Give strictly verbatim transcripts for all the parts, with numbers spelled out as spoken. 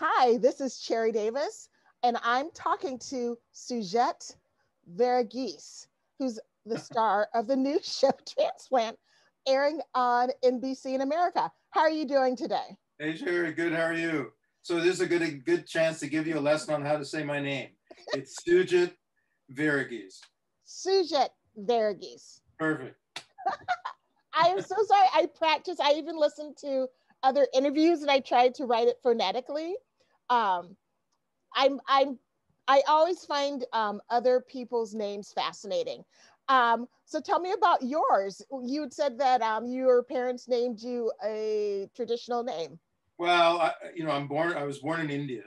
Hi, this is Cherry Davis, and I'm talking to Sugith Varughese, who's the star of the new show Transplant, airing on N B C in America. How are you doing today? Hey, Cherry, good. How are you? So this is a good a good chance to give you a lesson on how to say my name. It's Sugith Varughese. Sugith Varughese. Perfect. I am so sorry. I practiced. I even listened to other interviews, and I tried to write it phonetically. Um, I'm, I'm, I always find um, other people's names fascinating. Um, so tell me about yours. You had said that um, your parents named you a traditional name. Well, I, you know, I'm born. I was born in India,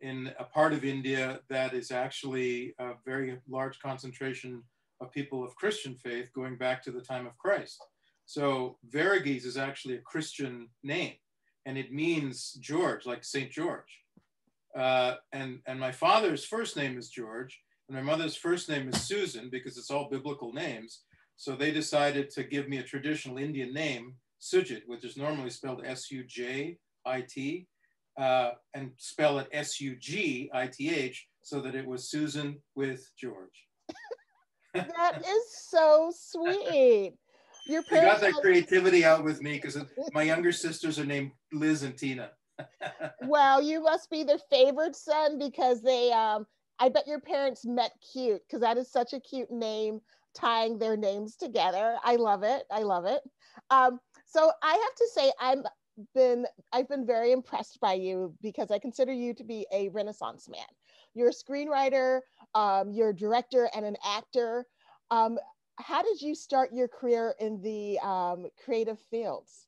in a part of India that is actually a very large concentration of people of Christian faith, going back to the time of Christ. So Varughese is actually a Christian name, and it means George, like Saint George. Uh, and, and my father's first name is George, and my mother's first name is Susan, because it's all biblical names. So they decided to give me a traditional Indian name, Sugith, which is normally spelled S U J I T, uh, and spell it S U G I T H, so that it was Susan with George. That is so sweet. Your parents you got that had... creativity out with me, because my younger sisters are named Liz and Tina. Well, you must be their favorite son, because they, um, I bet your parents met cute, because that is such a cute name, tying their names together. I love it. I love it. Um, so I have to say, I'm been, I've been very impressed by you, because I consider you to be a Renaissance man. You're a screenwriter, um, you're a director and an actor. Um, How did you start your career in the um, creative fields?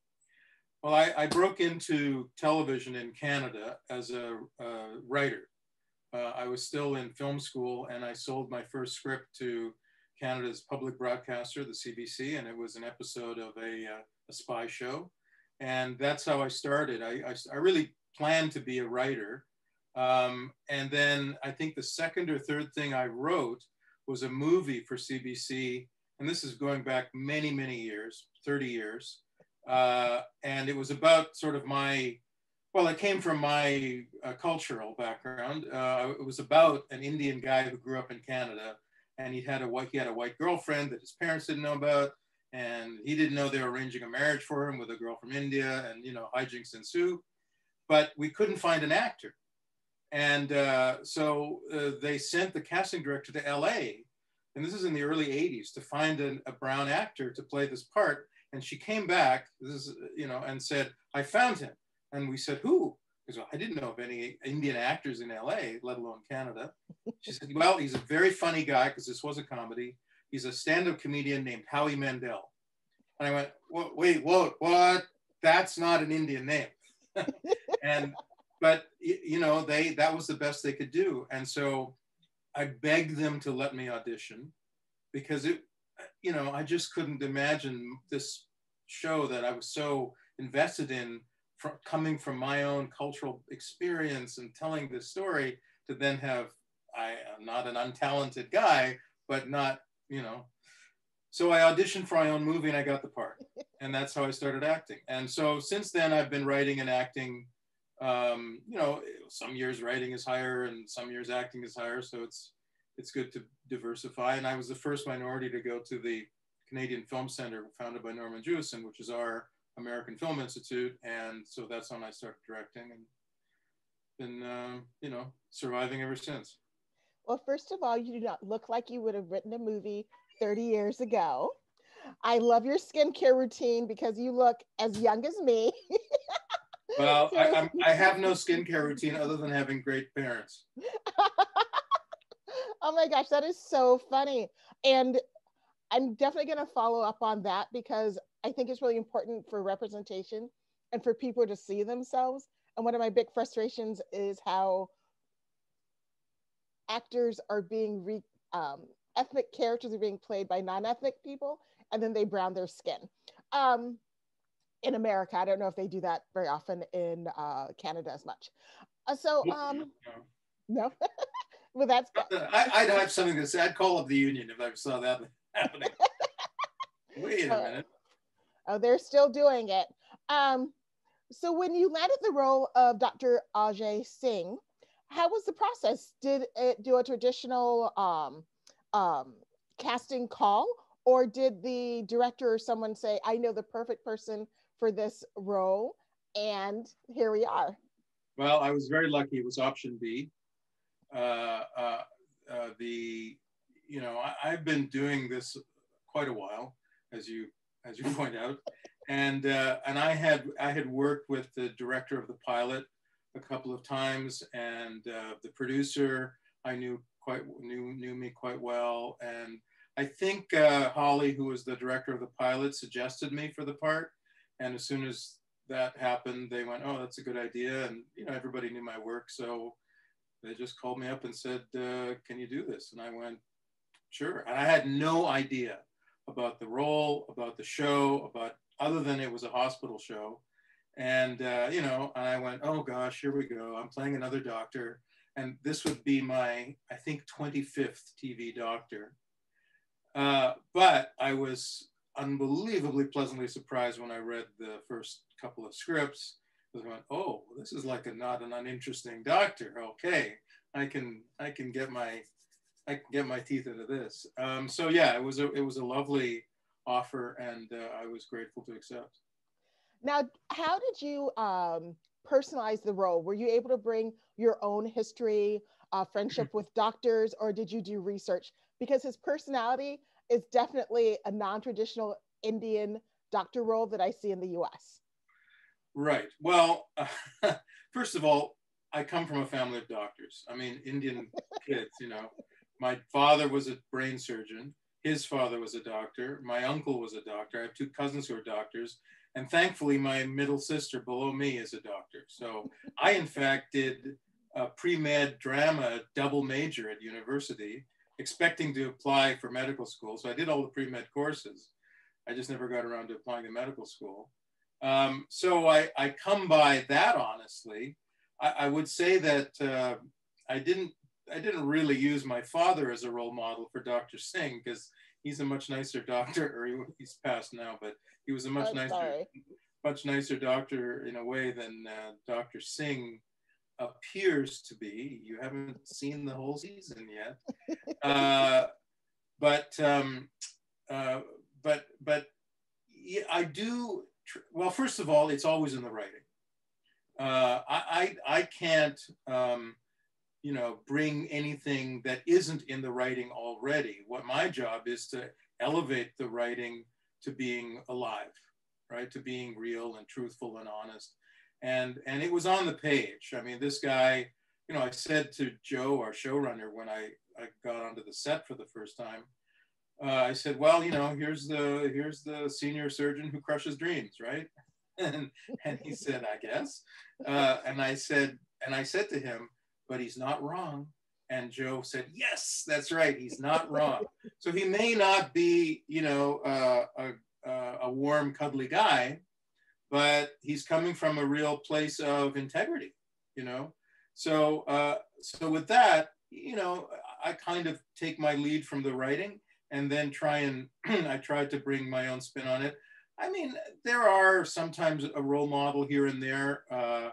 Well, I, I broke into television in Canada as a uh, writer. Uh, I was still in film school, and I sold my first script to Canada's public broadcaster, the C B C, and it was an episode of a, uh, a spy show. And that's how I started. I, I, I really planned to be a writer. Um, and then I think the second or third thing I wrote was a movie for C B C. And this is going back many, many years, thirty years. Uh, and it was about sort of my, well, it came from my uh, cultural background. Uh, it was about an Indian guy who grew up in Canada, and he had a white, he had a white girlfriend that his parents didn't know about. And he didn't know they were arranging a marriage for him with a girl from India, and, you know, hijinks ensue. But we couldn't find an actor. And uh, so uh, they sent the casting director to L A, and this is in the early eighties, to find an, a brown actor to play this part. And she came back, this is, you know, and said, "I found him." And we said, "Who?" Because, well, I didn't know of any Indian actors in L A, let alone Canada. She said, "Well, he's a very funny guy," because this was a comedy. "He's a stand-up comedian named Howie Mandel." And I went, "Whoa, wait, whoa, what? That's not an Indian name." and. But, you know, they that was the best they could do. And so I begged them to let me audition, because, it, you know, I just couldn't imagine this show that I was so invested in, from, coming from my own cultural experience and telling this story, to then have, I am not an untalented guy, but not, you know. So I auditioned for my own movie, and I got the part. And that's how I started acting. And so since then, I've been writing and acting. Um, you know, some years writing is higher and some years acting is higher. So it's, it's good to diversify. And I was the first minority to go to the Canadian Film Center, founded by Norman Jewison, which is our American Film Institute. And so that's when I started directing, and been, uh, you know, surviving ever since. Well, first of all, you do not look like you would have written a movie thirty years ago. I love your skincare routine, because you look as young as me. Well, I, I'm, I have no skincare routine other than having great parents. Oh my gosh, that is so funny. And I'm definitely going to follow up on that, because I think it's really important for representation and for people to see themselves. And one of my big frustrations is how actors are being, re, um, ethnic characters are being played by non-ethnic people, and then they brown their skin. Um, In America, I don't know if they do that very often in uh, Canada as much. Uh, so, um, no, no? Well, that's good. I, I'd have something to say. I'd call up the union if I saw that happening. Wait a minute. Oh, they're still doing it. Um, So when you landed the role of Doctor Aajay Singh, how was the process? Did it do a traditional um, um, casting call, or did the director or someone say, I know the perfect person for this role, and here we are? Well, I was very lucky. It was option B. Uh, uh, uh, the, you know, I, I've been doing this quite a while, as you as you point out, and uh, and I had I had worked with the director of the pilot a couple of times, and uh, the producer I knew quite knew knew me quite well, and I think uh, Holly, who was the director of the pilot, suggested me for the part, and as soon as that happened, they went, "Oh, that's a good idea," and you know everybody knew my work, so they just called me up and said, uh, "Can you do this?" And I went, "Sure," and I had no idea about the role, about the show, about other than it was a hospital show. And, uh, you know, and I went, oh gosh, here we go. I'm playing another doctor. And this would be my, I think, twenty-fifth T V doctor. Uh, but I was unbelievably pleasantly surprised when I read the first couple of scripts. I went, oh, this is like a not an uninteresting doctor. Okay, I can, I can get my, I can get my teeth into this. Um, so yeah, it was a it was a lovely offer, and uh, I was grateful to accept. Now, how did you um, personalize the role? Were you able to bring your own history, uh, friendship with doctors, or did you do research? Because his personality is definitely a non-traditional Indian doctor role that I see in the U S. Right. Well, uh, first of all, I come from a family of doctors. I mean, Indian kids, you know. My father was a brain surgeon. His father was a doctor. My uncle was a doctor. I have two cousins who are doctors. And thankfully, my middle sister below me is a doctor. So I, in fact, did a pre-med drama double major at university, expecting to apply for medical school. So I did all the pre-med courses. I just never got around to applying to medical school. Um, so I, I come by that, honestly. I, I would say that uh, I didn't I didn't really use my father as a role model for Doctor Singh, because he's a much nicer doctor, or he, he's passed now, but he was a much oh, nicer, sorry. much nicer doctor in a way than uh, Doctor Singh appears to be. You haven't seen the whole season yet, uh, but um, uh, but but yeah, I do. Well, first of all, it's always in the writing. Uh, I, I I can't. Um, you know, bring anything that isn't in the writing already. What my job is to elevate the writing to being alive, right? To being real and truthful and honest. And, and it was on the page. I mean, this guy, you know, I said to Joe, our showrunner, when I, I got onto the set for the first time, uh, I said, well, you know, here's the, here's the senior surgeon who crushes dreams, right? and, and he said, I guess. Uh, and I said, and I said to him, but he's not wrong. And Joe said, yes, that's right, he's not wrong. So he may not be, you know, uh, a, a warm, cuddly guy, but he's coming from a real place of integrity, you know? So, uh, so with that, you know, I kind of take my lead from the writing and then try and, I tried to bring my own spin on it. I mean, there are sometimes a role model here and there. Uh,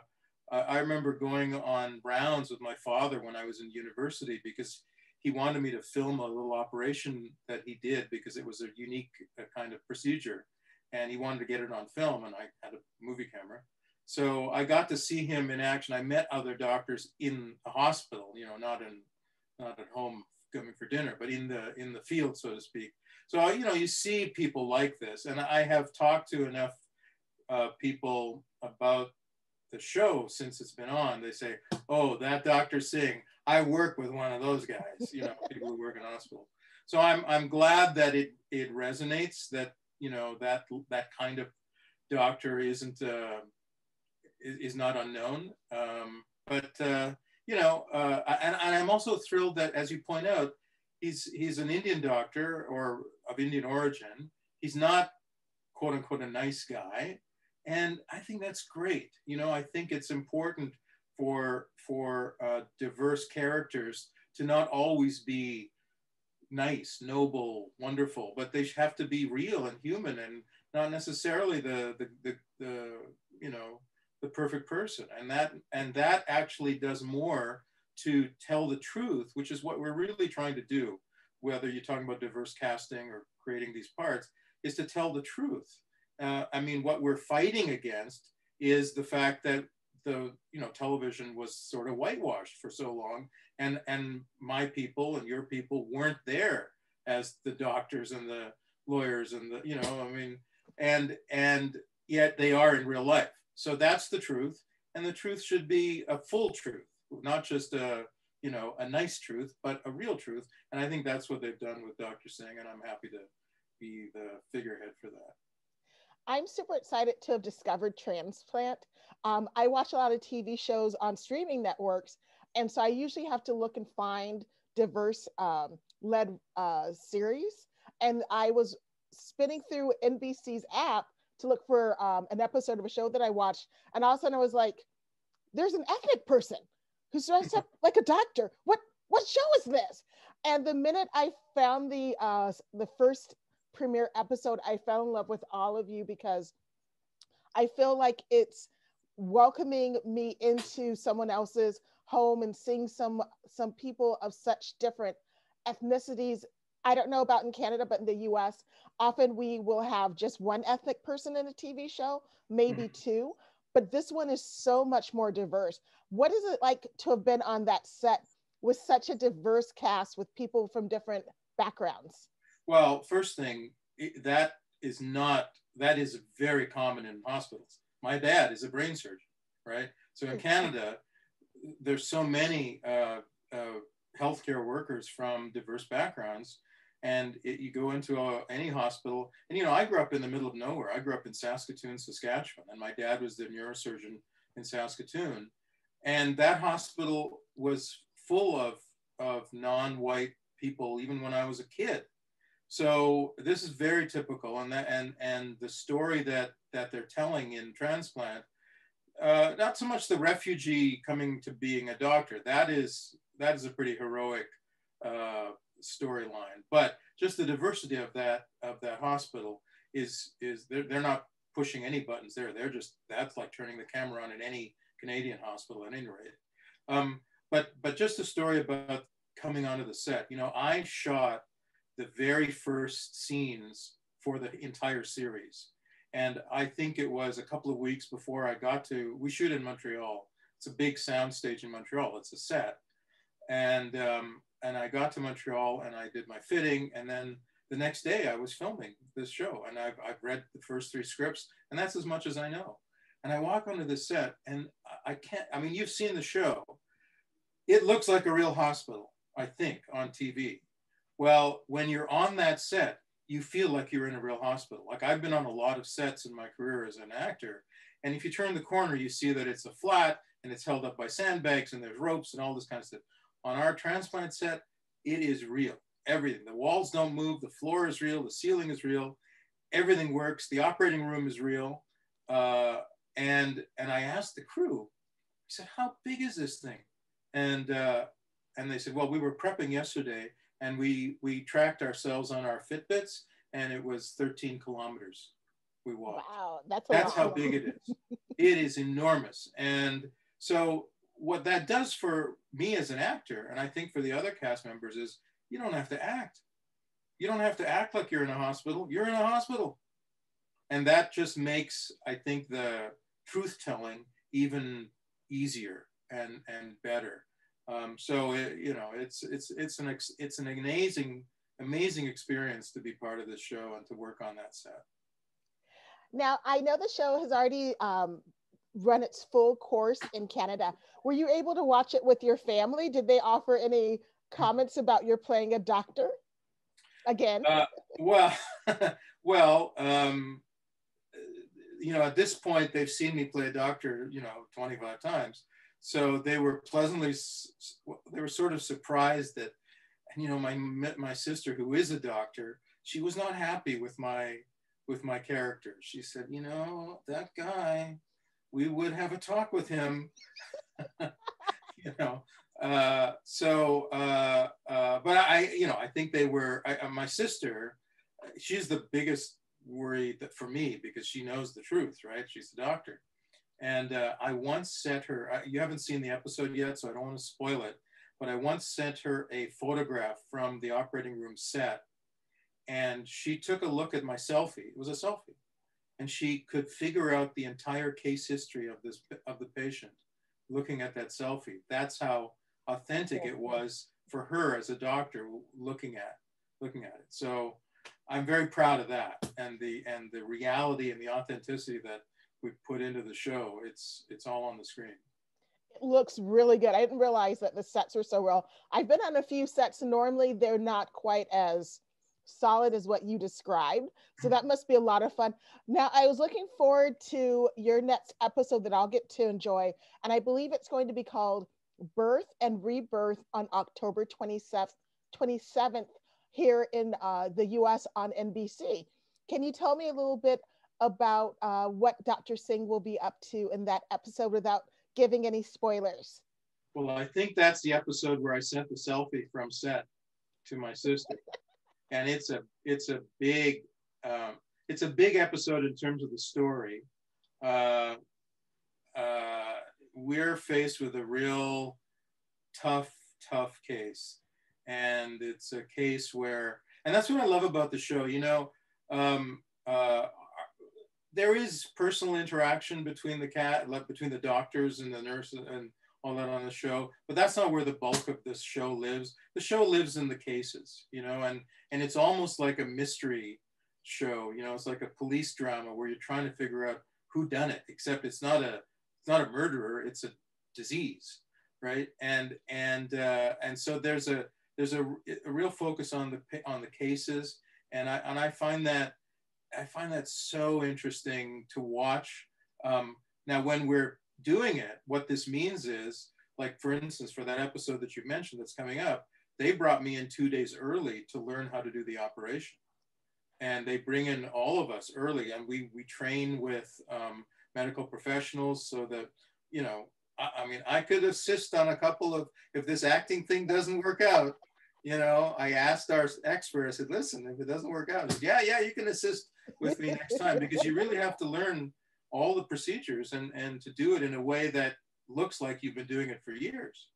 I remember going on rounds with my father when I was in university, because he wanted me to film a little operation that he did, because it was a unique kind of procedure, and he wanted to get it on film, and I had a movie camera. So I got to see him in action. I met other doctors in the hospital, you know, not in, not at home coming for dinner, but in the, in the field, so to speak. So, you know, you see people like this, and I have talked to enough uh, people about the show since it's been on. They say, oh, that Doctor Singh, I work with one of those guys, you know, people who work in hospital. So I'm, I'm glad that it, it resonates, that, you know, that, that kind of doctor isn't, uh, is, is not unknown. Um, but, uh, you know, uh, and, and I'm also thrilled that, as you point out, he's, he's an Indian doctor, or of Indian origin. He's not, quote unquote, a nice guy. And I think that's great. You know, I think it's important for, for uh, diverse characters to not always be nice, noble, wonderful, but they have to be real and human, and not necessarily the, the, the, the you know, the perfect person. And that, and that actually does more to tell the truth, which is what we're really trying to do, whether you're talking about diverse casting or creating these parts, is to tell the truth. Uh, I mean, what we're fighting against is the fact that the, you know, television was sort of whitewashed for so long, and, and my people and your people weren't there as the doctors and the lawyers and the, you know, I mean, and, and yet they are in real life. So that's the truth. And the truth should be a full truth, not just a, you know, a nice truth, but a real truth. And I think that's what they've done with Doctor Singh, and I'm happy to be the figurehead for that. I'm super excited to have discovered Transplant. Um, I watch a lot of T V shows on streaming networks, and so I usually have to look and find diverse um, led uh, series. And I was spinning through N B C's app to look for um, an episode of a show that I watched, and all of a sudden I was like, there's an ethnic person who's dressed up like a doctor. What, what show is this? And the minute I found the, uh, the first premiere episode, I fell in love with all of you, because I feel like it's welcoming me into someone else's home and seeing some some people of such different ethnicities. I don't know about in Canada, but in the U S, often we will have just one ethnic person in a T V show, maybe mm. two, but this one is so much more diverse. What is it like to have been on that set with such a diverse cast, with people from different backgrounds? Well, first thing, that is not, that is very common in hospitals. My dad is a brain surgeon, right? So in Canada, there's so many uh, uh, healthcare workers from diverse backgrounds, and it, you go into a, any hospital, and you know, I grew up in the middle of nowhere. I grew up in Saskatoon, Saskatchewan, and my dad was the neurosurgeon in Saskatoon. And that hospital was full of, of non-white people, even when I was a kid. So this is very typical, and that, and and the story that that they're telling in Transplant, uh, not so much the refugee coming to being a doctor. That is that is a pretty heroic uh, storyline, but just the diversity of that of that hospital is is they're they're not pushing any buttons there. They're just, that's like turning the camera on in any Canadian hospital at any rate. Um, but but just a story about coming onto the set. You know, I shot the very first scenes for the entire series. And I think it was a couple of weeks before I got to, we shoot in Montreal. It's a big sound stage in Montreal, it's a set. And, um, and I got to Montreal and I did my fitting, and then the next day I was filming this show, and I've, I've read the first three scripts, and that's as much as I know. And I walk onto this set, and I can't, I mean, you've seen the show. It looks like a real hospital, I think, on T V. Well, when you're on that set, you feel like you're in a real hospital. Like, I've been on a lot of sets in my career as an actor. And if you turn the corner, you see that it's a flat and it's held up by sandbags and there's ropes and all this kind of stuff. On our Transplant set, it is real, everything. The walls don't move, the floor is real, the ceiling is real, everything works, the operating room is real. Uh, and, and I asked the crew, I said, how big is this thing? And, uh, and they said, well, we were prepping yesterday, and we, we tracked ourselves on our Fitbits, and it was thirteen kilometers we walked. Wow, that's a lot. That's how big it is. It is enormous. And so what that does for me as an actor, and I think for the other cast members, is you don't have to act. You don't have to act like you're in a hospital. You're in a hospital. And that just makes, I think, the truth-telling even easier and, and better. Um, so it, you know, it's it's it's an ex it's an amazing amazing experience to be part of this show and to work on that set. Now, I know the show has already um, run its full course in Canada. Were you able to watch it with your family? Did they offer any comments about your playing a doctor again? Uh, well, well, um, you know, at this point they've seen me play a doctor, you know, twenty-five times. So they were pleasantly, they were sort of surprised that, and you know, my my sister, who is a doctor, she was not happy with my with my character. She said, you know, that guy, we would have a talk with him, you know. Uh, so, uh, uh, but I, you know, I think they were. I, my sister, she's the biggest worry that for me, because she knows the truth, right? She's a doctor. And uh, I once sent her, uh, you haven't seen the episode yet, so I don't want to spoil it, but I once sent her a photograph from the operating room set, and she took a look at my selfie. It was a selfie. And she could figure out the entire case history of this of the patient looking at that selfie. That's how authentic it was for her as a doctor looking at looking at it. So I'm very proud of that, and the and the reality and the authenticity that we've put into the show. It's it's all on the screen. It looks really good. I didn't realize that the sets were so well. I've been on a few sets. Normally they're not quite as solid as what you described. So that must be a lot of fun. Now, I was looking forward to your next episode that I'll get to enjoy. And I believe it's going to be called Birth and Rebirth on October twenty-seventh here in uh, the U S on N B C. Can you tell me a little bit about uh, what Doctor Singh will be up to in that episode without giving any spoilers? Well, I think that's the episode where I sent the selfie from set to my sister. And it's a it's a big um, it's a big episode in terms of the story. Uh, uh, we're faced with a real tough tough case, and it's a case where, and that's what I love about the show. You know, um, uh, there is personal interaction between the cat between the doctors and the nurses and all that on the show, but that's not where the bulk of this show lives. The show lives in the cases, you know, and and it's almost like a mystery show, you know, it's like a police drama where you're trying to figure out who done it, except it's not a it's not a murderer, it's a disease, right? And and uh, and so there's a there's a, a real focus on the on the cases, and I and I find that I find that so interesting to watch. Um, now when we're doing it, what this means is, like, for instance, for that episode that you mentioned that's coming up, they brought me in two days early to learn how to do the operation, and they bring in all of us early, and we we train with um, medical professionals so that, you know, I, I mean, I could assist on a couple of, if this acting thing doesn't work out, you know, I asked our expert, I said, listen, if it doesn't work out, said, yeah, yeah, you can assist with me next time, because you really have to learn all the procedures and, and to do it in a way that looks like you've been doing it for years.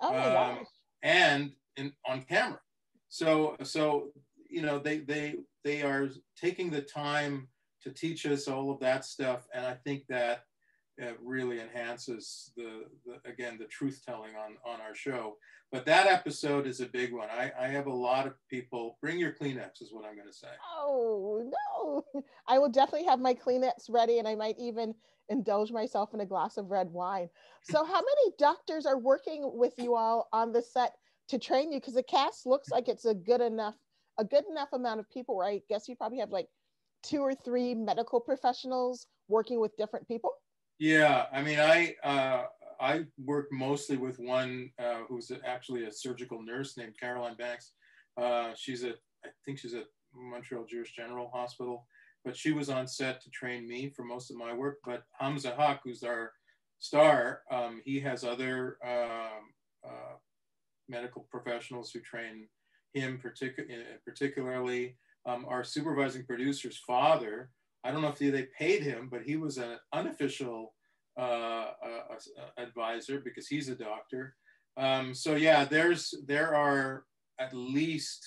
Oh my um, gosh. And in, on camera. So, so, you know, they, they, they are taking the time to teach us all of that stuff. And I think that uh, really enhances the, the, again, the truth telling on, on our show. But that episode is a big one. I, I have a lot of people, bring your Kleenex is what I'm going to say. Oh, no. I will definitely have my Kleenex ready, and I might even indulge myself in a glass of red wine. So how many doctors are working with you all on the set to train you? Because the cast looks like it's a good enough, a good enough amount of people, right? I guess you probably have like two or three medical professionals working with different people. Yeah, I mean, I... Uh, I worked mostly with one uh, who's actually a surgical nurse named Caroline Banks. Uh, she's at, I think she's at Montreal Jewish General Hospital, but she was on set to train me for most of my work. But Hamza Haq, who's our star, um, he has other um, uh, medical professionals who train him partic- particularly. Um, our supervising producer's father, I don't know if they, they paid him, but he was an unofficial Uh, a, a advisor because he's a doctor. Um, so yeah, there's there are at least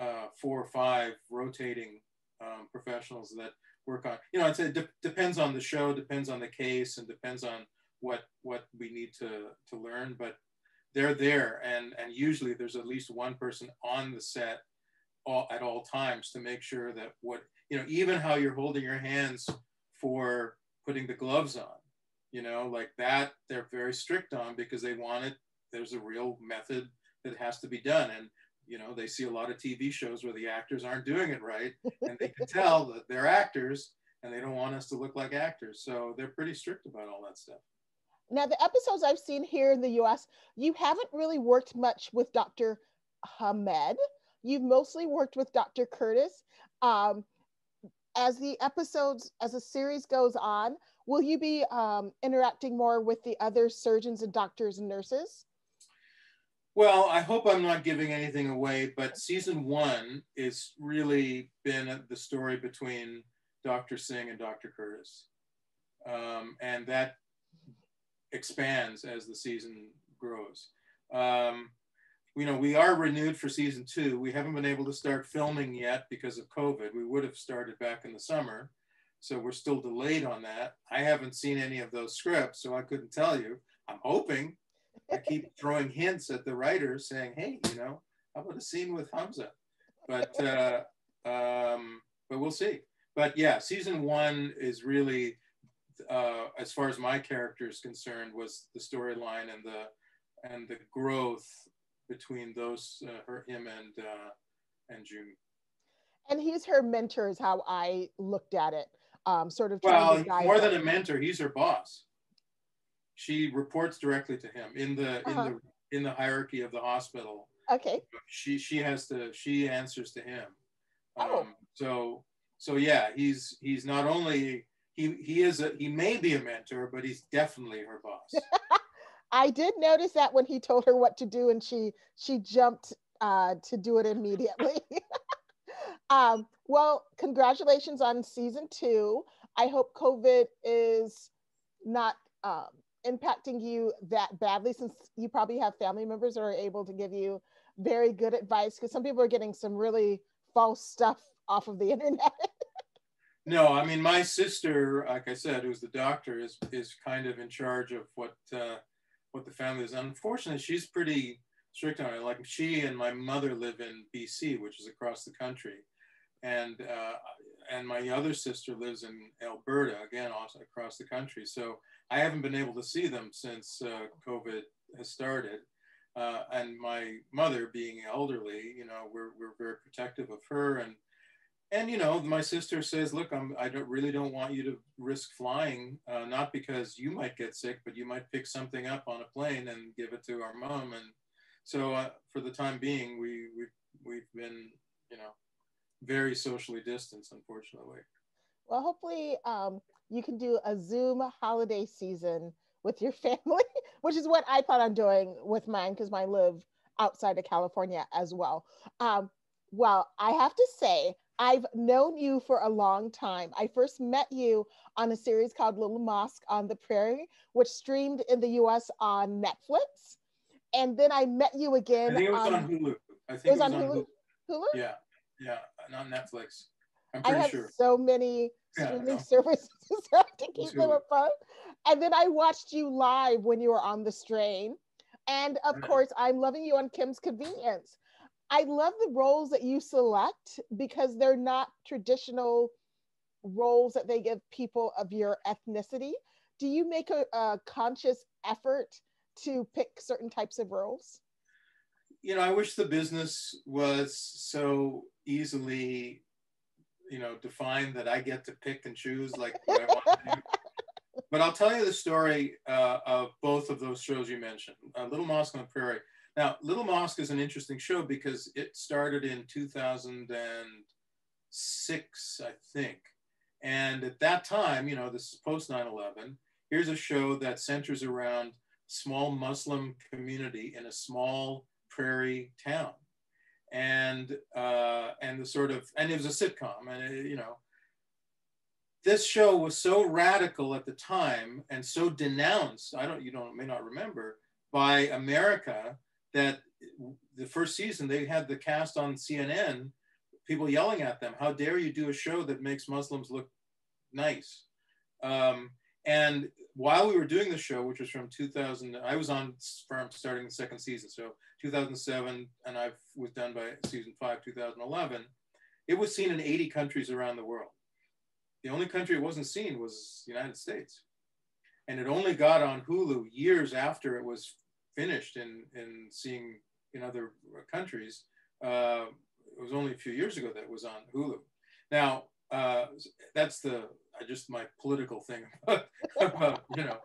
uh, four or five rotating um, professionals that work on. You know, it's, it de- depends on the show, depends on the case, and depends on what what we need to to learn. But they're there, and and usually there's at least one person on the set all, at all times to make sure that what you know, even how you're holding your hands for putting the gloves on. You know, like that, they're very strict on because they want it. There's a real method that has to be done. And, you know, they see a lot of T V shows where the actors aren't doing it right. And they can tell that they're actors and they don't want us to look like actors. So they're pretty strict about all that stuff. Now, the episodes I've seen here in the U S, you haven't really worked much with Doctor Hamed. You've mostly worked with Doctor Curtis. Um, as the episodes, as the series goes on, will you be um, interacting more with the other surgeons and doctors and nurses? Well, I hope I'm not giving anything away, but season one is really been the story between Doctor Singh and Doctor Curtis. Um, and that expands as the season grows. Um, you know, we are renewed for season two. We haven't been able to start filming yet because of COVID. We would have started back in the summer. So we're still delayed on that. I haven't seen any of those scripts, so I couldn't tell you. I'm hoping. I keep throwing hints at the writers saying, hey, you know, how about a scene with Hamza? But, uh, um, but we'll see. But yeah, season one is really, uh, as far as my character is concerned, was the storyline and the and the growth between those, uh, her, him, and uh, and June. And he's her mentor, is how I looked at it. Um, sort of. Well, more than a mentor, he's her boss. She reports directly to him in the uh-huh. in the in the hierarchy of the hospital. Okay. She she has to she answers to him. Um, oh. So so yeah, he's he's not only. He, he is a, he may be a mentor, but he's definitely her boss. I did notice that when he told her what to do, and she she jumped uh, to do it immediately. um, well, congratulations on season two. I hope COVID is not um, impacting you that badly, since you probably have family members that are able to give you very good advice, because some people are getting some really false stuff off of the internet. No, I mean, my sister, like I said, who's the doctor, is is kind of in charge of what uh, what the family is. Unfortunately, she's pretty strict on it. Like, she and my mother live in B C, which is across the country, and uh, and my other sister lives in Alberta, again, also across the country. So I haven't been able to see them since uh, COVID has started. Uh, and my mother, being elderly, you know, we're we're very protective of her. And. And, you know, my sister says, look, I'm, I don't, really don't want you to risk flying, uh, not because you might get sick, but you might pick something up on a plane and give it to our mom. And so uh, for the time being, we, we've, we've been, you know, very socially distanced, unfortunately. Well, hopefully um, you can do a Zoom holiday season with your family, which is what I plan on doing with mine, because mine live outside of California as well. Um, well, I have to say, I've known you for a long time. I first met you on a series called Little Mosque on the Prairie, which streamed in the U S on Netflix. And then I met you again. I think it was on, on Hulu. I think it was, it was on, on Hulu? Hulu? Yeah, yeah, not Netflix. I'm pretty I have sure. so many streaming yeah, services to keep them apart. And then I watched you live when you were on The Strain. And of course, I'm loving you on Kim's Convenience. I love the roles that you select, because they're not traditional roles that they give people of your ethnicity. Do you make a, a conscious effort to pick certain types of roles? You know, I wish the business was so easily, you know, defined that I get to pick and choose like what I want to do. But I'll tell you the story uh, of both of those shows you mentioned, uh, Little Mosque on the Prairie. Now, Little Mosque is an interesting show because it started in two thousand six, I think. And at that time, you know, this is post nine eleven, here's a show that centers around small Muslim community in a small prairie town. And, uh, and the sort of, and it was a sitcom, and it, you know, this show was so radical at the time and so denounced, I don't, you don't, may not remember, by America, that the first season they had the cast on C N N, people yelling at them, how dare you do a show that makes Muslims look nice? Um, and while we were doing the show, which was from two thousand, I was on from starting the second season, so two thousand seven, and I was done by season five, two thousand eleven, it was seen in eighty countries around the world. The only country it wasn't seen was the United States. And it only got on Hulu years after it was finished in, in seeing in other countries. Uh, it was only a few years ago that it was on Hulu. Now, uh, that's the, I just, my political thing about, you know,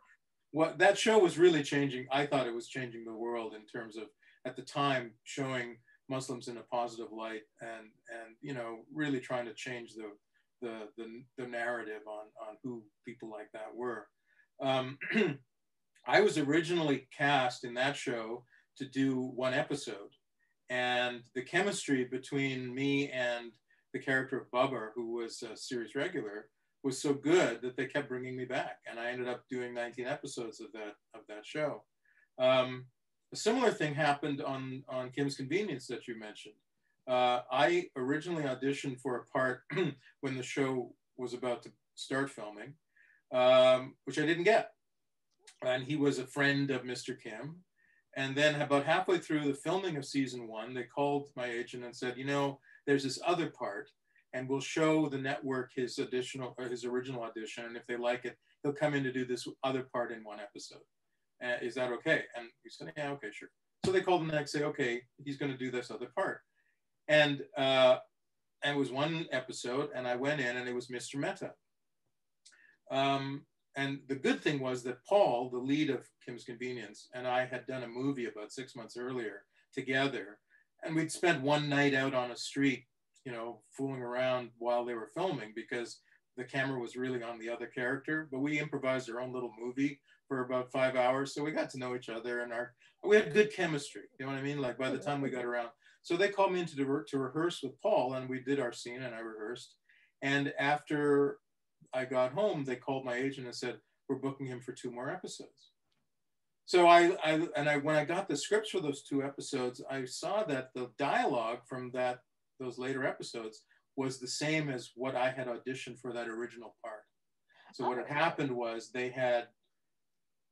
what that show was really changing. I thought it was changing the world in terms of, at the time, showing Muslims in a positive light and, and you know, really trying to change the, the, the, the narrative on, on who people like that were. Um, I was originally cast in that show to do one episode, and the chemistry between me and the character of Bubba, who was a series regular, was so good that they kept bringing me back, and I ended up doing nineteen episodes of that of that show. Um, a similar thing happened on on Kim's Convenience that you mentioned. Uh, I originally auditioned for a part when the show was about to start filming, um, which I didn't get. And he was a friend of Mister Kim. And then about halfway through the filming of season one, they called my agent and said, you know, there's this other part, and we'll show the network his additional or his original audition. And if they like it, he'll come in to do this other part in one episode. Uh, is that okay? And we said, yeah, okay, sure. So they called him the next day, okay, he's gonna do this other part. And, uh, and it was one episode, and I went in and it was Mister Mehta. Um, and the good thing was that Paul, the lead of Kim's Convenience, and I had done a movie about six months earlier together. And we'd spent one night out on a street, you know, fooling around while they were filming, because the camera was really on the other character, but we improvised our own little movie for about five hours. So we got to know each other, and our, we had good chemistry. You know what I mean? Like by the time we got around. So they called me into to, re to rehearse with Paul, and we did our scene and I rehearsed. And after I got home, they called my agent and said, we're booking him for two more episodes. So I, I and I, when I got the scripts for those two episodes, I saw that the dialogue from that, those later episodes was the same as what I had auditioned for that original part. So what had happened was they had,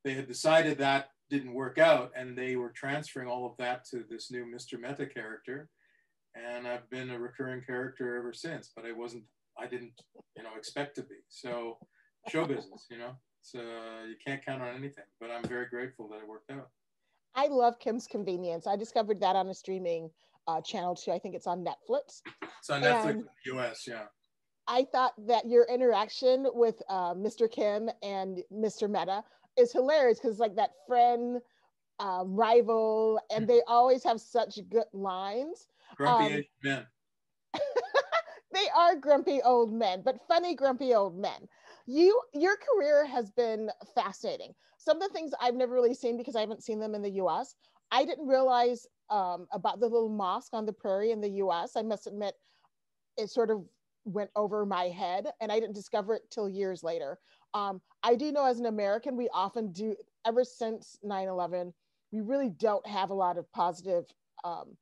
they had decided that didn't work out, and they were transferring all of that to this new Mister Mehta character. And I've been a recurring character ever since, but I wasn't, I didn't, you know, expect to be. So show business, you know, so you can't count on anything, but I'm very grateful that it worked out. I love Kim's Convenience. I discovered that on a streaming uh, channel too. I think it's on Netflix. It's on Netflix and in the U S, yeah. I thought that your interaction with uh, Mister Kim and Mister Mehta is hilarious, because like that friend, uh, rival, and they always have such good lines. Grumpy um, old men. They are grumpy old men, but funny grumpy old men. You, your career has been fascinating. Some of the things I've never really seen because I haven't seen them in the U S. I didn't realize um, about the Little Mosque on the Prairie in the U S. I must admit, it sort of went over my head, and I didn't discover it till years later. Um, I do know as an American, we often do, ever since nine eleven, we really don't have a lot of positive um,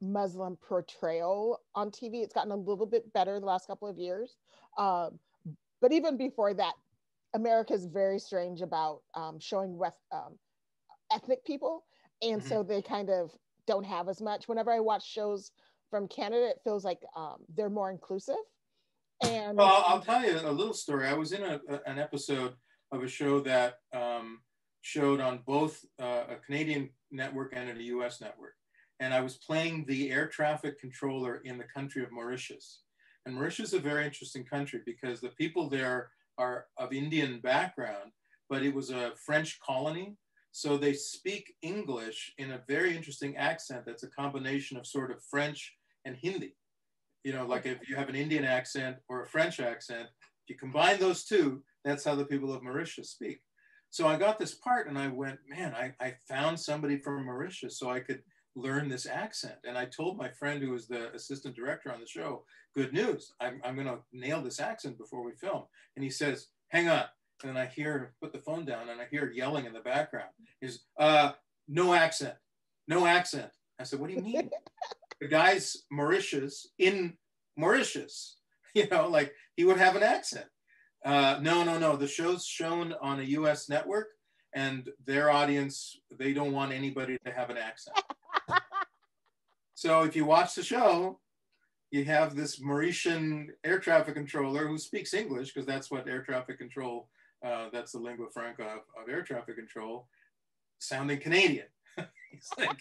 Muslim portrayal on T V. It's gotten a little bit better the last couple of years. Um, but even before that, America is very strange about um, showing West, um, ethnic people. And mm-hmm. so they kind of don't have as much. Whenever I watch shows from Canada, it feels like um, they're more inclusive. And well, I'll tell you a little story. I was in a, a, an episode of a show that um, showed on both uh, a Canadian network and a U S network. And I was playing the air traffic controller in the country of Mauritius. And Mauritius is a very interesting country because the people there are of Indian background, but it was a French colony. So they speak English in a very interesting accent that's a combination of sort of French and Hindi. You know, like if you have an Indian accent or a French accent, if you combine those two, that's how the people of Mauritius speak. So I got this part and I went, man, I, I found somebody from Mauritius so I could learn this accent. And I told my friend who was the assistant director on the show, good news, I'm, I'm gonna nail this accent before we film. And he says, hang on. And I hear, put the phone down and I hear yelling in the background. He's, uh, no accent, no accent. I said, what do you mean? The guy's Mauritius in Mauritius, you know, like he would have an accent. Uh, no, no, no. The show's shown on a U S network, and their audience, they don't want anybody to have an accent. So if you watch the show, you have this Mauritian air traffic controller who speaks English, because that's what air traffic control, uh, that's the lingua franca of, of air traffic control, sounding Canadian. It's like,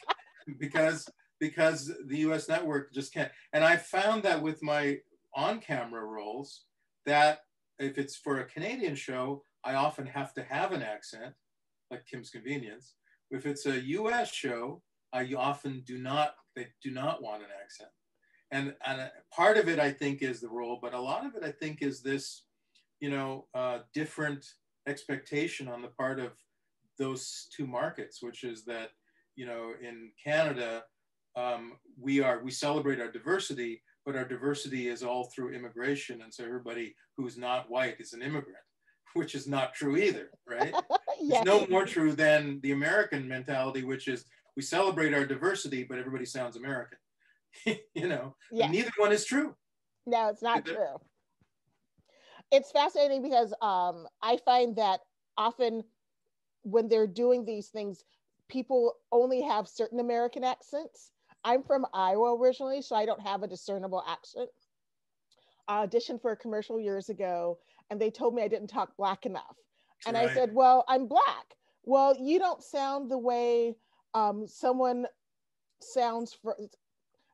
because... because the U S network just can't. And I found that with my on-camera roles, that if it's for a Canadian show, I often have to have an accent, like Kim's Convenience. If it's a U S show, I often do not, they do not want an accent. And, and part of it, I think, is the role, but a lot of it, I think, is this, you know, uh, different expectation on the part of those two markets, which is that, you know, in Canada, Um, we are, we celebrate our diversity, but our diversity is all through immigration. And so everybody who's not white is an immigrant, which is not true either, right? Yeah. It's no more true than the American mentality, which is we celebrate our diversity, but everybody sounds American, you know, yeah. Neither one is true. No, it's not true. It's fascinating because um, I find that often when they're doing these things, people only have certain American accents. I'm from Iowa originally, so I don't have a discernible accent. I auditioned for a commercial years ago, and they told me I didn't talk Black enough. And right. I said, well, I'm Black. Well, you don't sound the way um, someone sounds. For,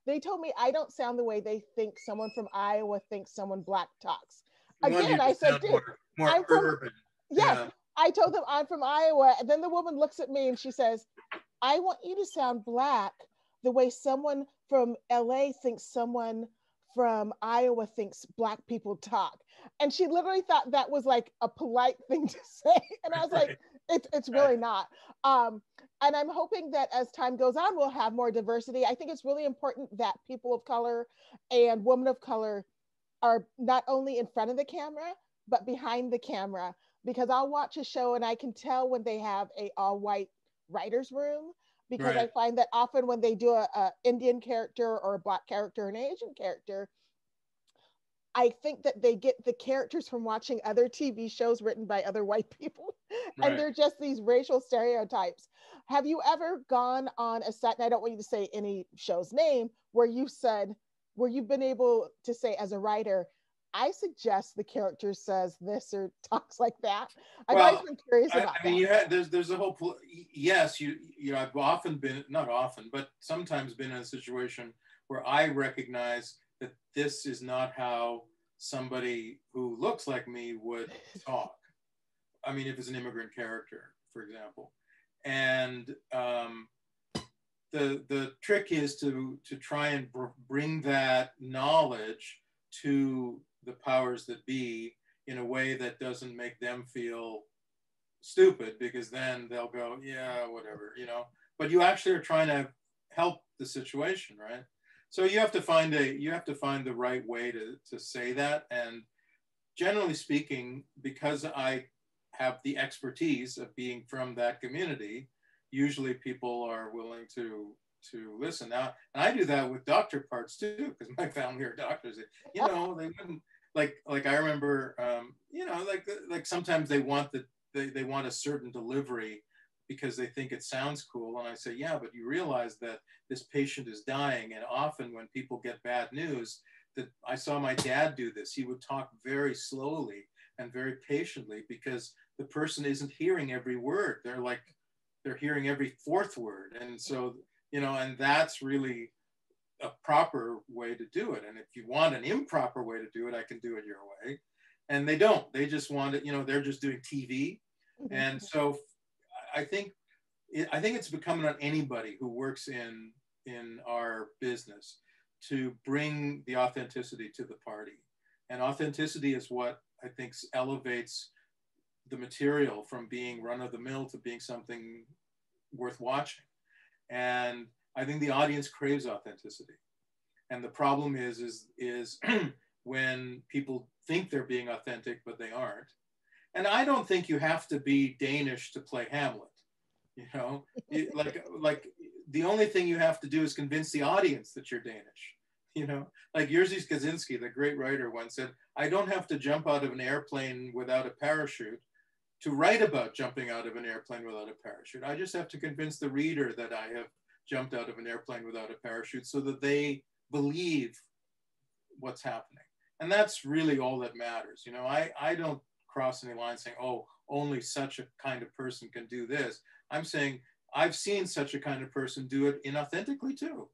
they told me I don't sound the way they think someone from Iowa thinks someone Black talks. Again, I said, dude, more, more I'm from, urban. Yes, yeah. I told them I'm from Iowa. And then the woman looks at me and she says, I want you to sound Black the way someone from L A thinks someone from Iowa thinks Black people talk. And she literally thought that was like a polite thing to say. And I was right. like, it, it's really right. not. Um, and I'm hoping that as time goes on, we'll have more diversity. I think it's really important that people of color and women of color are not only in front of the camera, but behind the camera, because I'll watch a show and I can tell when they have a all white writer's room, because right. I find that often when they do a, a Indian character or a Black character, an Asian character, I think that they get the characters from watching other T V shows written by other white people. Right. And they're just these racial stereotypes. Have you ever gone on a set, and I don't want you to say any show's name, where you said, where you've been able to say as a writer, I suggest the character says this or talks like that? I've well, always been curious I, about I mean, that. You had, there's, there's a whole, yes, you, you know, I've often been, not often, but sometimes been in a situation where I recognize that this is not how somebody who looks like me would talk. I mean, if it's an immigrant character, for example. And um, the, the trick is to, to try and br bring that knowledge to the powers that be in a way that doesn't make them feel stupid, because then they'll go, yeah, whatever, you know, but you actually are trying to help the situation, right? So you have to find a, you have to find the right way to, to say that. And generally speaking, because I have the expertise of being from that community, usually people are willing to to listen. Now, and I do that with doctor parts too, because my family are doctors. You know, they wouldn't, like, like I remember, um, you know, like, like sometimes they want the, they, they want a certain delivery because they think it sounds cool. And I say, yeah, but you realize that this patient is dying. And often when people get bad news, that I saw my dad do this, he would talk very slowly and very patiently because the person isn't hearing every word. They're like, they're hearing every fourth word. And so, you know, and that's really a proper way to do it. And if you want an improper way to do it, I can do it your way. And they don't, they just want it, you know, they're just doing T V. And so I think, I think it's becoming on anybody who works in, in our business to bring the authenticity to the party. And authenticity is what I think elevates the material from being run of the mill to being something worth watching. And I think the audience craves authenticity. And the problem is, is, is when people think they're being authentic, but they aren't. And I don't think you have to be Danish to play Hamlet. You know, it, like, like the only thing you have to do is convince the audience that you're Danish. You know, like Jerzy Kaczynski, the great writer, once said, I don't have to jump out of an airplane without a parachute to write about jumping out of an airplane without a parachute. I just have to convince the reader that I have jumped out of an airplane without a parachute so that they believe what's happening. And that's really all that matters. You know, I, I don't cross any line saying, oh, only such a kind of person can do this. I'm saying I've seen such a kind of person do it inauthentically too.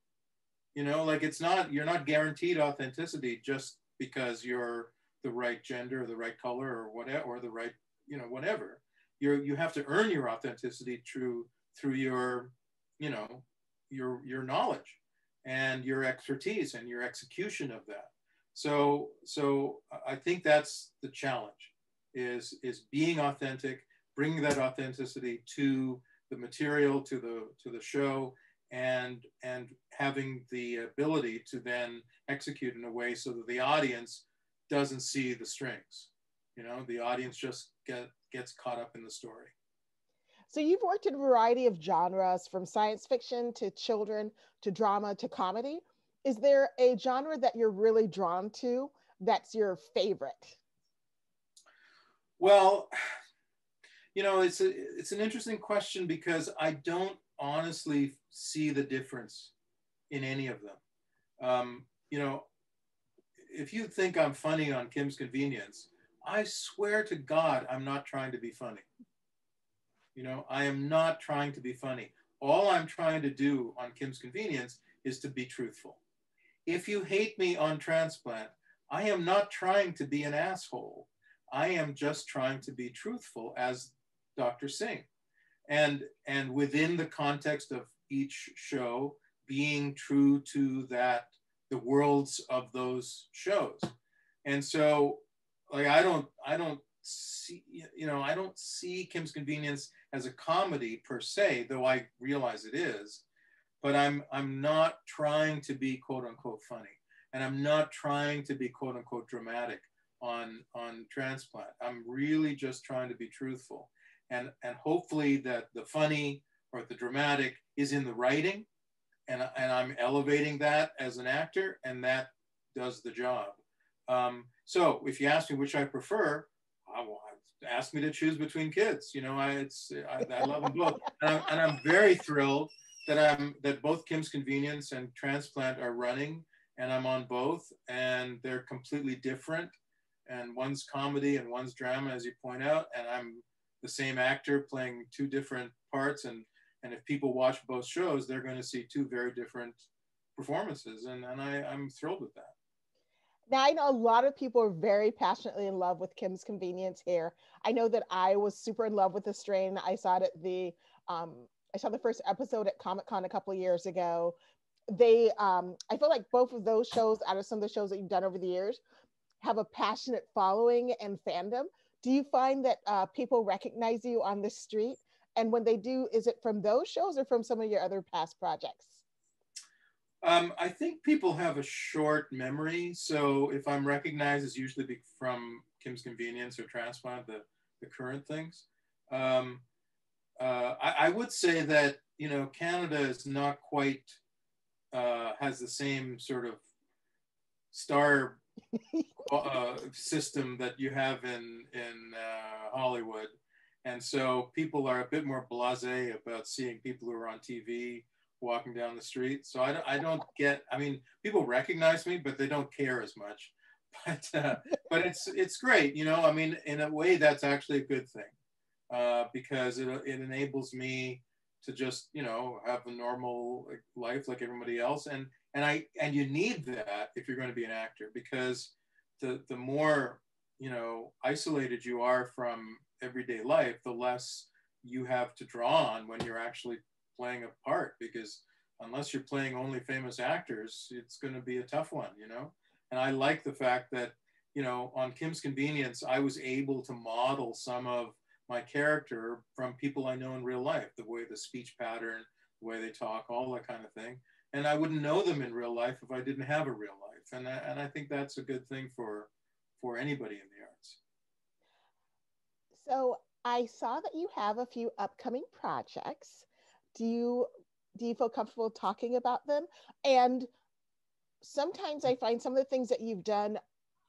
You know, like it's not, you're not guaranteed authenticity just because you're the right gender or the right color or whatever, or the right, you know, whatever. You're, you have to earn your authenticity through, through your, you know, your, your knowledge and your expertise and your execution of that. So, so I think that's the challenge is, is being authentic, bringing that authenticity to the material, to the, to the show, and and having the ability to then execute in a way so that the audience doesn't see the strings. You know, the audience just get, gets caught up in the story. So you've worked in a variety of genres, from science fiction to children, to drama, to comedy. Is there a genre that you're really drawn to that's your favorite? Well, you know, it's a, it's an interesting question, because I don't honestly see the difference in any of them. Um, you know, if you think I'm funny on Kim's Convenience, I swear to God, I'm not trying to be funny. You know, I am not trying to be funny. All I'm trying to do on Kim's Convenience is to be truthful. If you hate me on Transplant, I am not trying to be an asshole. I am just trying to be truthful as Doctor Singh. And, and within the context of each show, being true to that, the worlds of those shows. And so, like, I don't, I don't see, you know, I don't see Kim's Convenience as a comedy per se, though I realize it is, but I'm, I'm not trying to be quote unquote funny. And I'm not trying to be quote unquote dramatic on, on Transplant. I'm really just trying to be truthful. And, and hopefully that the funny or the dramatic is in the writing, and, and I'm elevating that as an actor, and that does the job. Um, so if you ask me which I prefer, I will, ask me to choose between kids. You know, I, it's, I, I love them both. And I'm, and I'm very thrilled that, I'm, that both Kim's Convenience and Transplant are running, and I'm on both, and they're completely different. And one's comedy and one's drama, as you point out, and I'm the same actor playing two different parts, and and if people watch both shows, they're going to see two very different performances, and, and I, I'm thrilled with that. Now, I know a lot of people are very passionately in love with Kim's Convenience here. I know that I was super in love with The Strain. I saw it at the, um, I saw the first episode at Comic-Con a couple of years ago. They, um, I feel like both of those shows, out of some of the shows that you've done over the years, have a passionate following and fandom. Do you find that uh, people recognize you on the street? And when they do, is it from those shows or from some of your other past projects? Um, I think people have a short memory. So if I'm recognized, it's usually from Kim's Convenience or Transplant, the, the current things. Um, uh, I, I would say that, you know, Canada is not quite, uh, has the same sort of star uh, system that you have in, in uh, Hollywood. And so people are a bit more blasé about seeing people who are on T V walking down the street. So I don't, I don't get, I mean, people recognize me, but they don't care as much. But, uh, but it's, it's great, you know, I mean, in a way that's actually a good thing, uh, because it, it enables me to just, you know, have a normal life like everybody else. And, and, I, and you need that if you're going to be an actor, because the, the more, you know, isolated you are from everyday life, the less you have to draw on when you're actually playing a part, because unless you're playing only famous actors, it's going to be a tough one, you know? And I like the fact that, you know, on Kim's Convenience, I was able to model some of my character from people I know in real life, the way the speech pattern, the way they talk, all that kind of thing. And I wouldn't know them in real life if I didn't have a real life. And I, and I think that's a good thing for, for anybody in the arts. So I saw that you have a few upcoming projects. Do you, do you feel comfortable talking about them? And sometimes I find some of the things that you've done,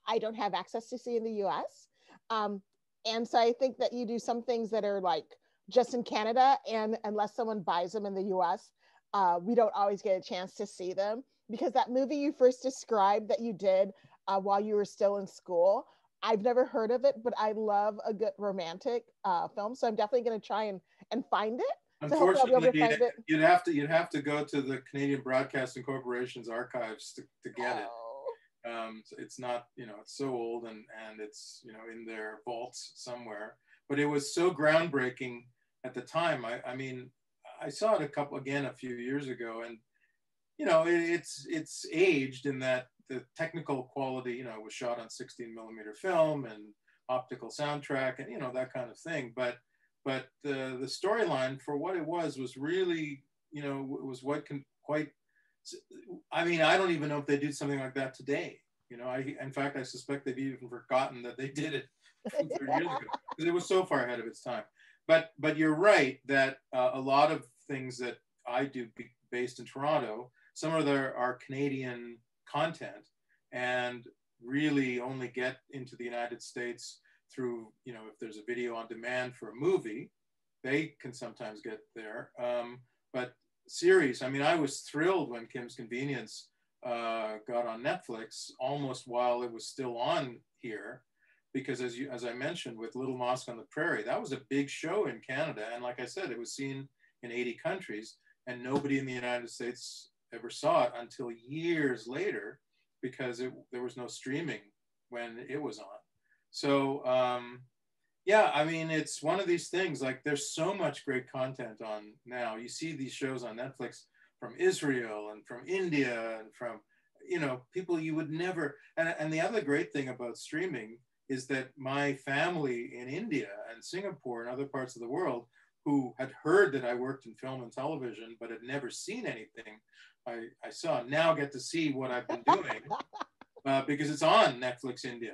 I don't have access to see in the U S. Um, and so I think that you do some things that are like just in Canada, and unless someone buys them in the U S, uh, we don't always get a chance to see them, because that movie you first described that you did uh, while you were still in school, I've never heard of it, but I love a good romantic uh, film. So I'm definitely going to try and, and find it. Unfortunately, so find you'd, it. You'd, have to, you'd have to go to the Canadian Broadcasting Corporation's archives to, to get oh. it. Um, it's not, you know, it's so old, and, and it's, you know, in their vaults somewhere. But it was so groundbreaking at the time. I, I mean, I saw it a couple, again, a few years ago. And, you know, it, it's, it's aged in that the technical quality, you know, it was shot on sixteen millimeter film and optical soundtrack and, you know, that kind of thing. But, but the, the storyline for what it was was really you know, was what can quite, I mean, I don't even know if they did something like that today. You know, I, in fact, I suspect they've even forgotten that they did it thirty years ago, because it was so far ahead of its time. But, but you're right that uh, a lot of things that I do be based in Toronto, some of them are Canadian content and really only get into the United States through, you know, if there's a video on demand for a movie, they can sometimes get there. Um, but series, I mean, I was thrilled when Kim's Convenience uh, got on Netflix almost while it was still on here, because as you, as I mentioned with Little Mosque on the Prairie, that was a big show in Canada. And like I said, it was seen in eighty countries and nobody in the United States ever saw it until years later, because it, there was no streaming when it was on. So um, yeah, I mean, it's one of these things, like there's so much great content on now. You see these shows on Netflix from Israel and from India and from, you know, people you would never, and, and the other great thing about streaming is that my family in India and Singapore and other parts of the world who had heard that I worked in film and television, but had never seen anything I, I saw, now get to see what I've been doing uh, because it's on Netflix India,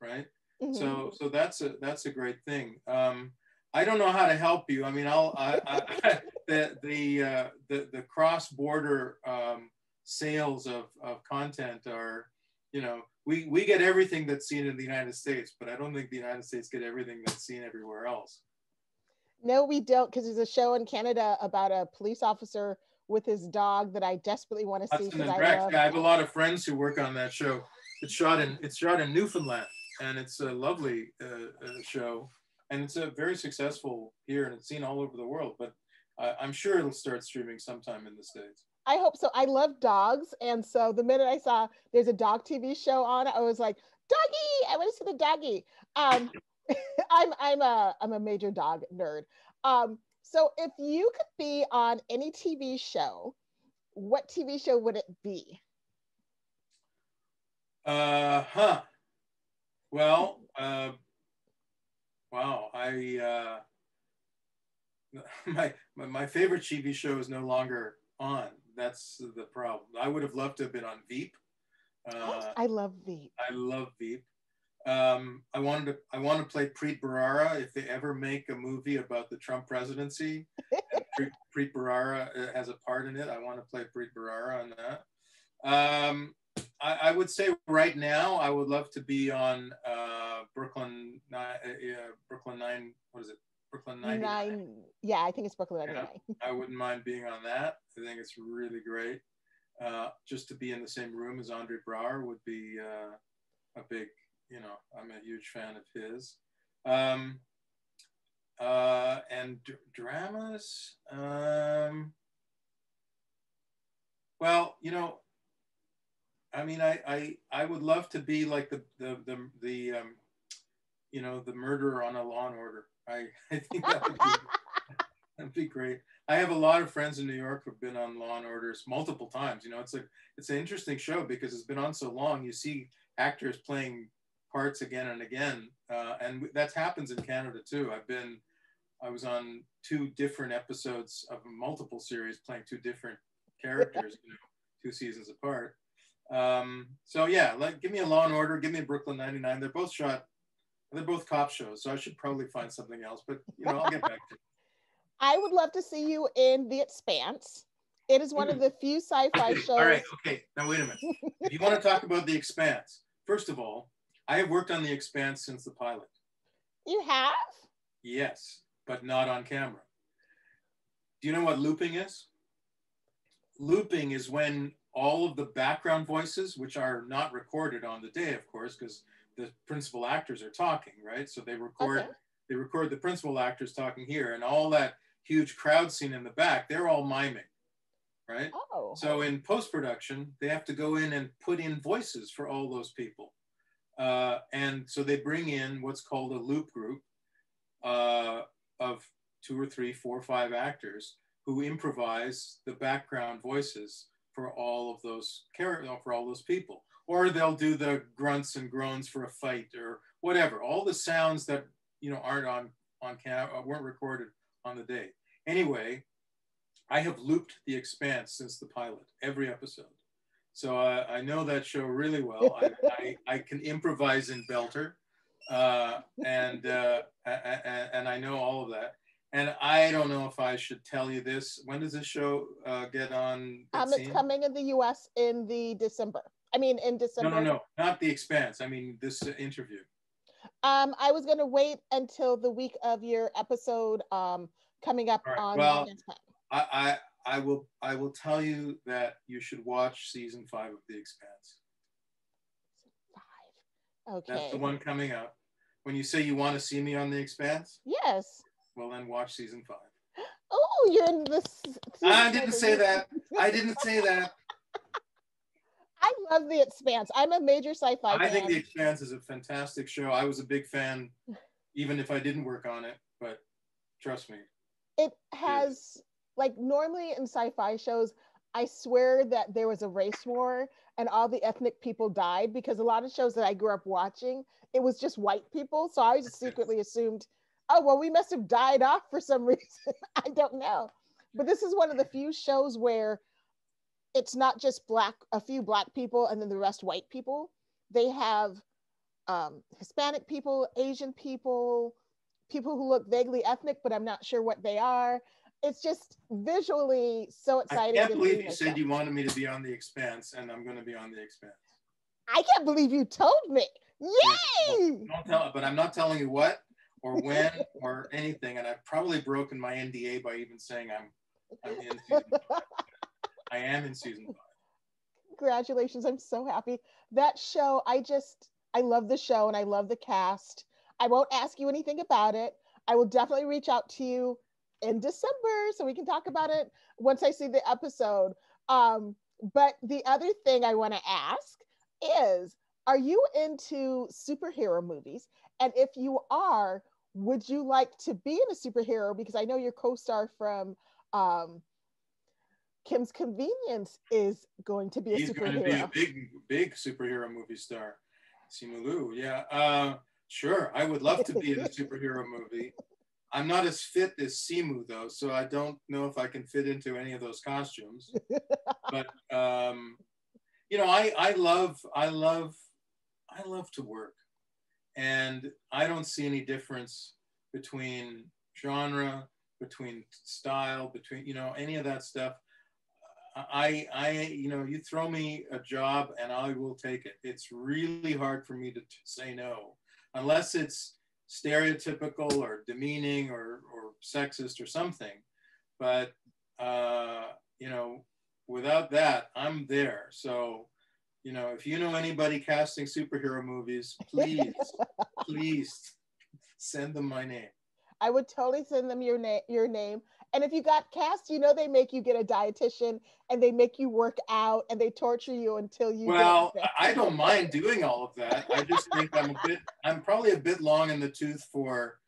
right? Mm-hmm. So, so that's a that's a great thing. Um, I don't know how to help you. I mean, I'll I, I, the the, uh, the the cross border um, sales of of content are, you know, we we get everything that's seen in the United States, but I don't think the United States get everything that's seen everywhere else. No, we don't, because there's a show in Canada about a police officer with his dog that I desperately want to see. I, love yeah, I have a lot of friends who work on that show. It's shot in it's shot in Newfoundland, and it's a lovely uh, uh, show, and it's a very successful here, and it's seen all over the world. But uh, I'm sure it'll start streaming sometime in the States. I hope so. I love dogs, and so the minute I saw there's a dog T V show on, I was like, doggy! I want to see the doggy. Um, I'm I'm a I'm a major dog nerd. Um, so if you could be on any T V show, what T V show would it be? Uh huh. Well, uh, wow. I uh, my my favorite T V show is no longer on. That's the problem. I would have loved to have been on Veep. Uh, I love Veep. I love Veep. Um, I wanted to, I want to play Preet Bharara if they ever make a movie about the Trump presidency. And Preet, Preet Bharara has a part in it. I want to play Preet Bharara on that. Um, I, I would say right now I would love to be on uh, Brooklyn nine, uh, Brooklyn nine. What is it? Brooklyn ninety-nine. Yeah, I think it's Brooklyn ninety-nine. Yeah, I wouldn't mind being on that. I think it's really great. Uh, just to be in the same room as Andre Braugher would be uh, a big. You know, I'm a huge fan of his. Um, uh, and dramas? Um, well, you know, I mean, I, I I would love to be like the, the, the, the um, you know, the murderer on a Law and Order. I, I think that would be, that'd be great. I have a lot of friends in New York who've been on Law and Orders multiple times. You know, it's like, it's an interesting show because it's been on so long. You see actors playing parts again and again, uh, and that happens in Canada too. I've been, I was on two different episodes of multiple series playing two different characters, you know, two seasons apart. Um, so yeah, like give me a Law and Order, give me a Brooklyn ninety-nine. They're both shot, they're both cop shows, so I should probably find something else. But you know, I'll get back to it. I would love to see you in The Expanse. It is one of the few sci-fi shows. All right, okay. Now wait a minute. If you want to talk about The Expanse, first of all, I have worked on The Expanse since the pilot. You have? Yes, but not on camera. Do you know what looping is? Looping is when all of the background voices, which are not recorded on the day, of course, because the principal actors are talking, right? So they record, okay. They record the principal actors talking here, and all that huge crowd scene in the back, they're all miming, right? Oh. So in post-production, they have to go in and put in voices for all those people. Uh, and so they bring in what's called a loop group uh, of two or three, four or five actors who improvise the background voices for all of those characters, for all those people. Or they'll do the grunts and groans for a fight or whatever. All the sounds that, you know, aren't on, on camera, weren't recorded on the day. Anyway, I have looped The Expanse since the pilot, every episode. So I, I know that show really well. I, I, I can improvise in belter, uh, and, uh, and, and I know all of that. And I don't know if I should tell you this. When does this show uh, get on? Get um, it's seen? Coming in the U S in the December. I mean, in December. No, no, no, not The Expanse. I mean, this uh, interview. Um, I was going to wait until the week of your episode um, coming up right. on. Well, I, I, I will, I will tell you that you should watch season five of The Expanse. Five. Okay. That's the one coming up. When you say you want to see me on The Expanse. Yes. Well, then watch season five. Oh, you're in this. I didn't say that. I didn't say that. I love The Expanse. I'm a major sci-fi fan. I think The Expanse is a fantastic show. I was a big fan, even if I didn't work on it, but trust me. It has, like, normally in sci-fi shows, I swear that there was a race war and all the ethnic people died, because a lot of shows that I grew up watching, it was just white people. So I just secretly assumed, oh, well, we must have died off for some reason. I don't know. But this is one of the few shows where it's not just black, a few black people and then the rest white people. They have um, Hispanic people, Asian people, people who look vaguely ethnic, but I'm not sure what they are. It's just visually so exciting. I can't believe you said you wanted me to be on The Expanse, and I'm going to be on The Expanse. I can't believe you told me. Yay! Don't tell, but I'm not telling you what or when or anything, and I've probably broken my N D A by even saying I'm, I'm in season five. I am in season five. Congratulations, I'm so happy. That show, I just, I love the show and I love the cast. I won't ask you anything about it. I will definitely reach out to you in December so we can talk about it once I see the episode. Um, but the other thing I wanna ask is, are you into superhero movies? And if you are, would you like to be in a superhero? Because I know your co-star from, um, Kim's Convenience is going to be a He's superhero. He's going to be a big, big superhero movie star. Simulu, yeah. Uh, sure, I would love to be in a superhero movie. I'm not as fit as Simu, though, so I don't know if I can fit into any of those costumes. But, um, you know, I, I love, I love, I love to work. And I don't see any difference between genre, between style, between, you know, any of that stuff. I, I, you know, you throw me a job and I will take it. It's really hard for me to t- say no, unless it's stereotypical or demeaning or, or sexist or something. But, uh, you know, without that, I'm there. So, you know, if you know anybody casting superhero movies, please, please send them my name. I would totally send them your, na- your name. And if you got cast, you know, they make you get a dietitian and they make you work out and they torture you until you. Well, I don't mind doing all of that. I just think I'm a bit, I'm probably a bit long in the tooth for,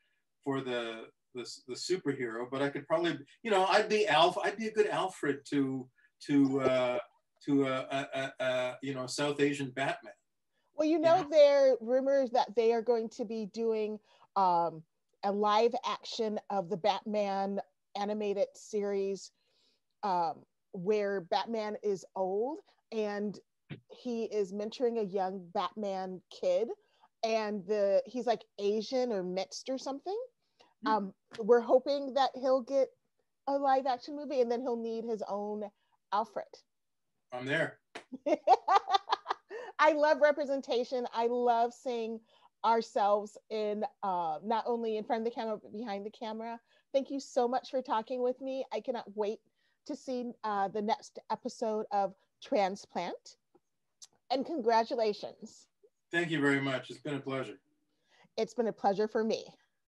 for the, the, the superhero, but I could probably, you know, I'd be Alf, I'd be a good Alfred to, to, uh, to, uh, uh, uh, uh, you know, South Asian Batman. Well, you know, yeah. There are rumors that they are going to be doing, um, a live action of the Batman animated series um, where Batman is old and he is mentoring a young Batman kid, and the he's like Asian or mixed or something. Um, we're hoping that he'll get a live action movie and then he'll need his own Alfred. I'm there. I love representation. I love seeing ourselves in uh, not only in front of the camera, but behind the camera. Thank you so much for talking with me. I cannot wait to see uh, the next episode of Transplant. And congratulations. Thank you very much. It's been a pleasure. It's been a pleasure for me.